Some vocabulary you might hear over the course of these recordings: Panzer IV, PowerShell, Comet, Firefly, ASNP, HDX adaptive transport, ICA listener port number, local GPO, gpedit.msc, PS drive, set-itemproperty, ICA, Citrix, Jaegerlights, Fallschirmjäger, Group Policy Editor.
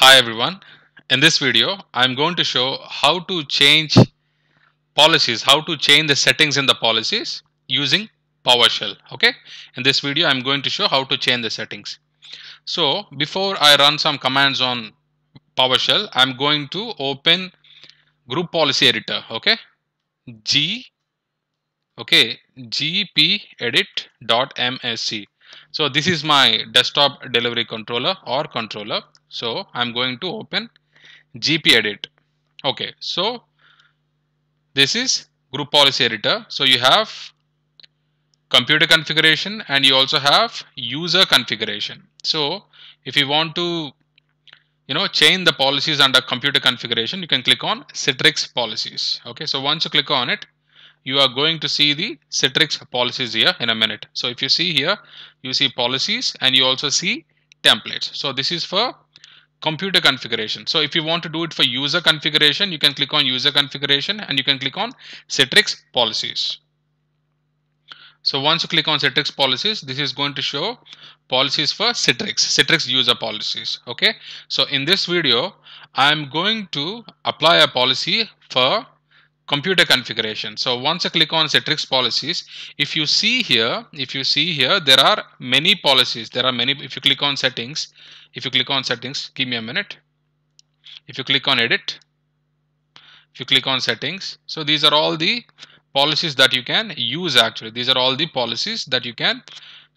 Hi everyone, in this video I'm going to show how to change policies, how to change the settings in the policies using PowerShell. Okay, in this video I'm going to show how to change the settings. So before I run some commands on PowerShell, I'm going to open Group Policy Editor. Okay, gpedit.msc. So this is my desktop delivery controller or controller. So I'm going to open gpedit. Okay, so this is Group Policy Editor. So you have computer configuration and you also have user configuration. So if you want to, you know, change the policies under computer configuration, you can click on Citrix policies. Okay, so once you click on it, you are going to see the Citrix policies here in a minute. So if you see here, you see policies and you also see templates. So this is for computer configuration. So if you want to do it for user configuration, you can click on user configuration and you can click on Citrix policies. So once you click on Citrix policies, this is going to show policies for Citrix user policies. Okay, so in this video, I'm going to apply a policy for computer configuration. So once I click on Citrix policies, if you see here, there are many policies. If you click on settings, give me a minute. If you click on edit, if you click on settings, so these are all the policies that you can use. Actually, these are all the policies that you can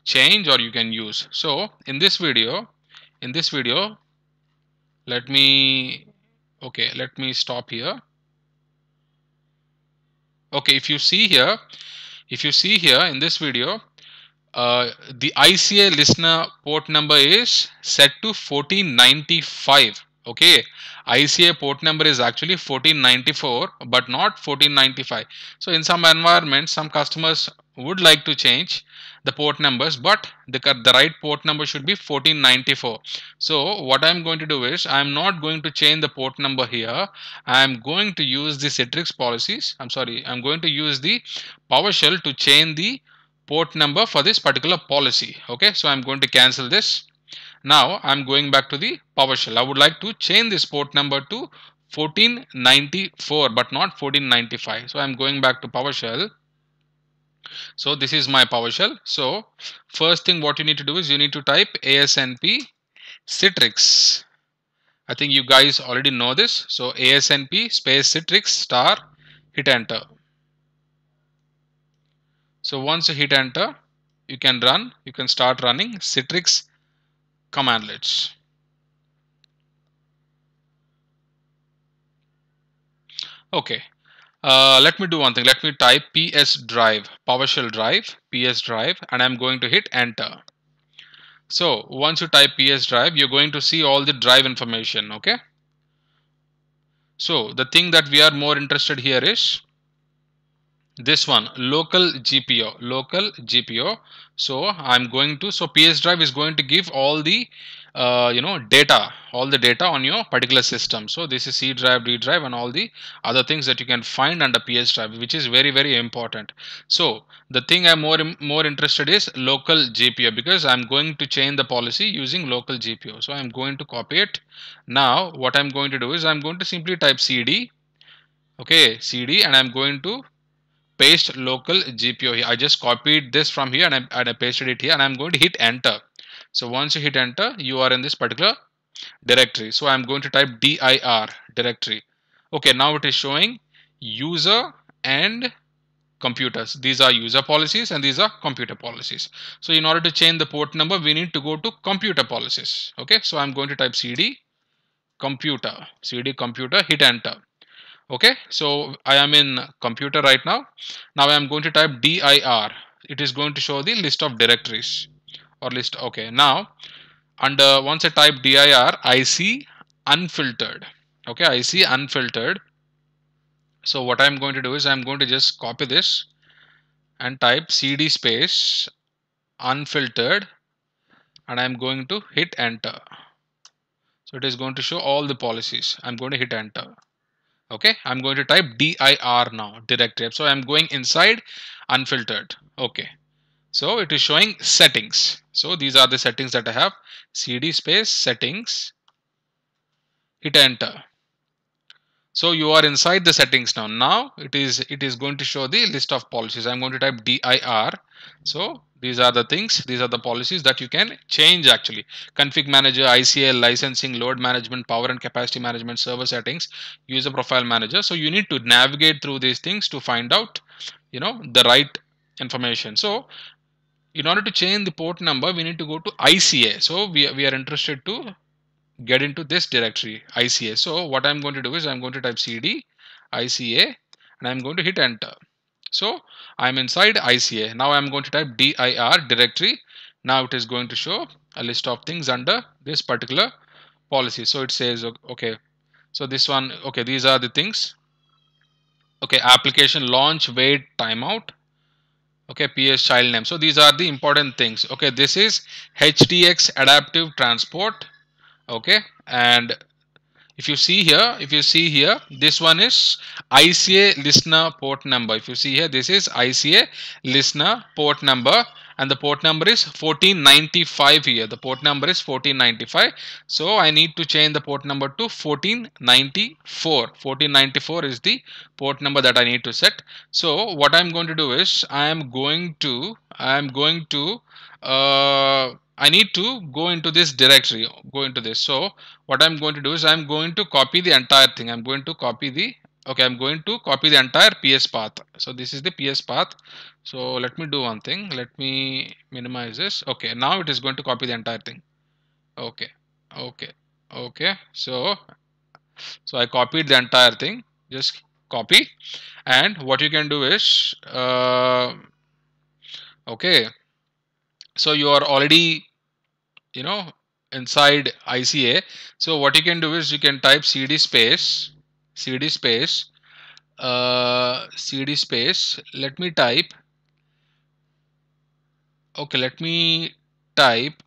change or you can use. So in this video, let me stop here. Okay, if you see here in this video, the ICA listener port number is set to 1495. Okay, ICA port number is actually 1494, but not 1495. So in some environments, some customers would like to change the port numbers, but the right port number should be 1494. So what I'm going to do is, I'm not going to change the port number here. I'm going to use the Citrix policies. I'm going to use the PowerShell to change the port number for this particular policy. Okay, so I'm going to cancel this. Now I'm going back to the PowerShell. I would like to change this port number to 1494, but not 1495. So I'm going back to PowerShell. So this is my PowerShell. So first thing what you need to do is you need to type ASNP Citrix. I think you guys already know this. So ASNP space Citrix star, hit enter. So once you hit enter, you can start running Citrix commandlets. Okay. Let me do one thing. Let me type PS drive, PowerShell drive, PS drive, and I'm going to hit enter. So once you type PS drive, you're going to see all the drive information. Okay. So the thing that we are more interested here is this one, local GPO. So PS drive is going to give all the data on your particular system. So this is C drive, D drive, and all the other things that you can find under PS drive, which is very, very important. So the thing I'm more interested is local GPO, because I'm going to change the policy using local GPO. So I'm going to copy it. Now what I'm going to do is I'm going to simply type CD. Okay, CD, and I'm going to paste local GPO here. I just copied this from here and I pasted it here, and I'm going to hit enter. So once you hit enter, you are in this particular directory. So I'm going to type dir directory. Okay, now it is showing user and computers. These are user policies and these are computer policies. So in order to change the port number, we need to go to computer policies. Okay, so I'm going to type CD computer, hit enter. Okay, so I am in computer right now. Now I am going to type dir. It is going to show the list of directories. Okay, now once I type dir, I see unfiltered. Okay, I see unfiltered. So what I'm going to do is I'm going to just copy this and type cd space unfiltered, and I'm going to hit enter. So it is going to show all the policies. I'm going to hit enter. Okay, I'm going to type dir now, directory. So I'm going inside unfiltered. Okay. So it is showing settings. So these are the settings that I have. CD space settings. hit enter. So you are inside the settings now. Now it is going to show the list of policies. I'm going to type DIR. So these are the things, these are the policies that you can change actually. Config manager, ICA, licensing, load management, power and capacity management, server settings, user profile manager. So you need to navigate through these things to find out, you know, the right information. So in order to change the port number, we need to go to ICA. So we are interested to get into this directory ICA. So what I'm going to do is I'm going to type CD ICA and I'm going to hit enter. So I'm inside ICA. Now I'm going to type DIR directory. Now it is going to show a list of things under this particular policy. So it says, okay, so this one, okay, these are the things. Okay, application launch, wait, timeout. Okay, PS child name. So these are the important things. Okay, this is HDX adaptive transport. Okay, and if you see here, this one is ICA listener port number. If you see here, this is ICA listener port number, and the port number is 1495 here. The port number is 1495. So I need to change the port number to 1494. 1494 is the port number that I need to set. So what I'm going to do is I need to go into this directory, go into this. So what I'm going to do is I'm going to copy the entire thing. I'm going to copy the entire PS path. So this is the PS path. So let me do one thing. Let me minimize this. Okay, now it is going to copy the entire thing. Okay. So I copied the entire thing. Just copy. And what you can do is, okay. So you are already, you know, inside ICA. So what you can do is you can type CD space. Let me type. Okay, let me type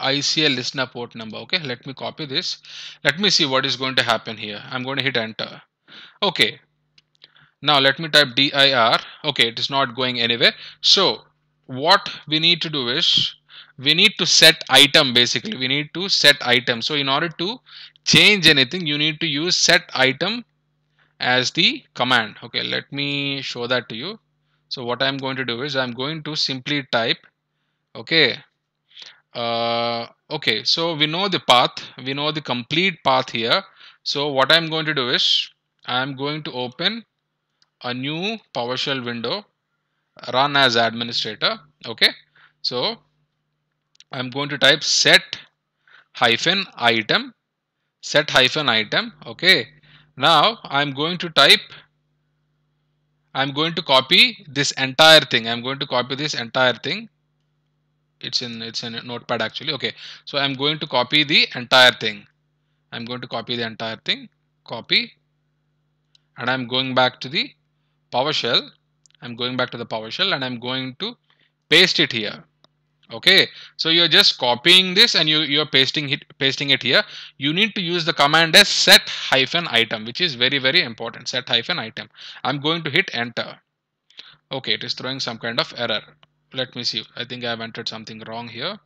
ICA listener port number. Okay, let me copy this. Let me see what is going to happen here. I'm going to hit enter. Okay. Now let me type DIR. Okay, it is not going anywhere. So what we need to do is we need to set item. Basically we need to set item. So in order to change anything, you need to use set item as the command. Okay, let me show that to you. So what I'm going to do is I'm going to simply type, okay, okay, so we know the path, we know the complete path here. So what I'm going to do is I'm going to open a new PowerShell window, run as administrator. Okay, so I'm going to type set-item. Okay, now I'm going to copy this entire thing. It's in Notepad actually. Okay, so I'm going to copy the entire thing. Copy, and I'm going back to the PowerShell. And I'm going to paste it here. Okay, so you're just copying this and you're pasting it here. You need to use the command as set-item, which is very, very important. Set-item. I'm going to hit enter. Okay, it is throwing some kind of error. Let me see. I think I have entered something wrong here.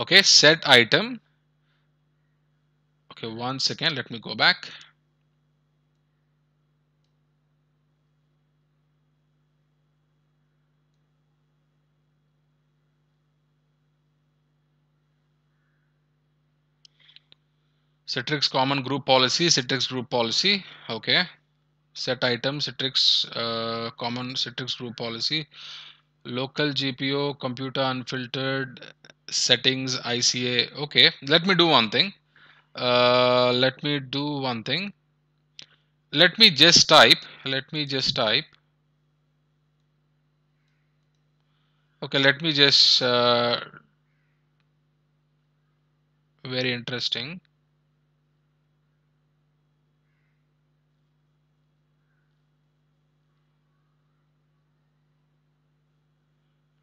Okay, set item. Okay, one second, let me go back. Citrix common group policy, Citrix group policy. Okay, set item, Citrix common Citrix group policy, local GPO, computer unfiltered, settings ICA. Okay, let me do one thing. Let me just type. Okay, let me just. Very interesting.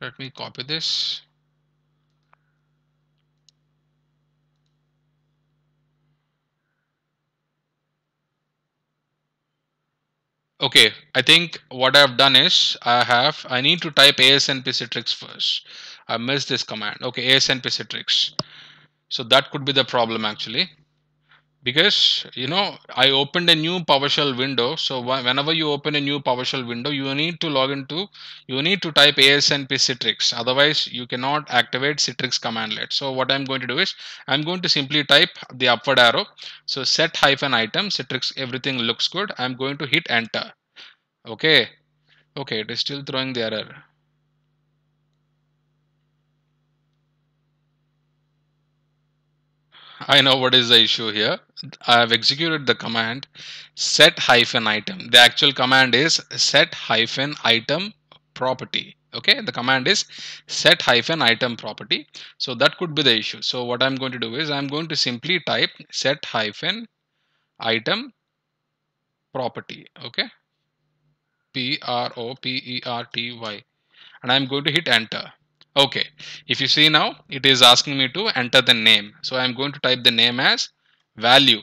Let me copy this. Okay, I think what I've done is I need to type ASNP Citrix first. I missed this command. Okay, ASNP Citrix. So that could be the problem actually, because you know I opened a new PowerShell window. So whenever you open a new PowerShell window, you need to type ASNP Citrix. Otherwise, you cannot activate Citrix commandlet. So what I'm going to do is I'm going to simply type the upward arrow. So set-item Citrix. Everything looks good. I'm going to hit enter. Okay. Okay. It is still throwing the error. I know what is the issue here. I have executed the command set-item. The actual command is set-itemproperty. Okay, the command is set-itemproperty. So that could be the issue. So what I'm going to do is I'm going to simply type set-itemproperty. Okay, P-R-O-P-E-R-T-Y, and I'm going to hit enter. Okay, if you see now, it is asking me to enter the name. So I'm going to type the name as value.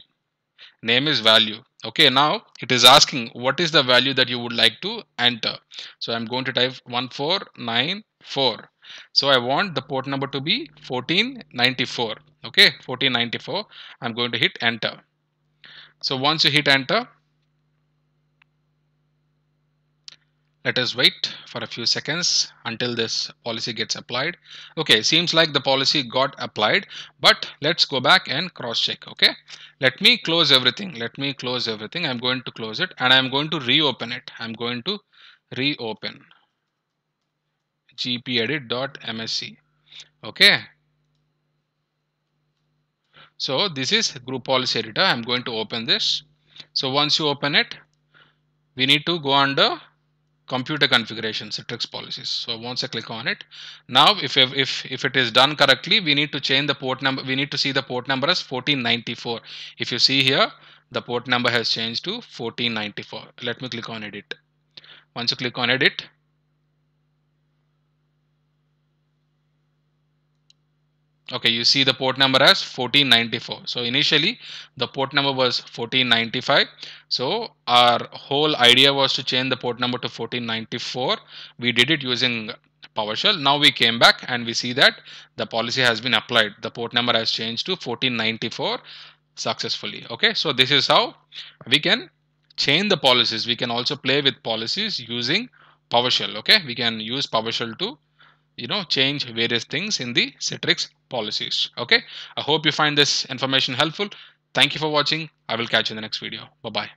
Name is value. Okay, now it is asking what is the value that you would like to enter. So I'm going to type 1494. So I want the port number to be 1494. Okay, 1494. I'm going to hit enter. So once you hit enter, let us wait for a few seconds until this policy gets applied. Okay, seems like the policy got applied, but let's go back and cross-check. Okay, let me close everything. I'm going to close it and I'm going to reopen it. I'm going to reopen gpedit.msc. Okay. So this is Group Policy Editor. I'm going to open this. So once you open it, we need to go under computer configuration, Citrix policies. So once I click on it, now if it is done correctly, we need to change the port number. We need to see the port number as 1494. If you see here, the port number has changed to 1494. Let me click on edit. Once you click on edit, okay, you see the port number as 1494. So initially the port number was 1495. So our whole idea was to change the port number to 1494. We did it using PowerShell. Now we came back and we see that the policy has been applied. The port number has changed to 1494 successfully. Okay, so this is how we can change the policies. We can also play with policies using PowerShell. Okay, we can use PowerShell to, you know, change various things in the Citrix policies. Okay, I hope you find this information helpful. Thank you for watching. I will catch you in the next video. Bye-bye.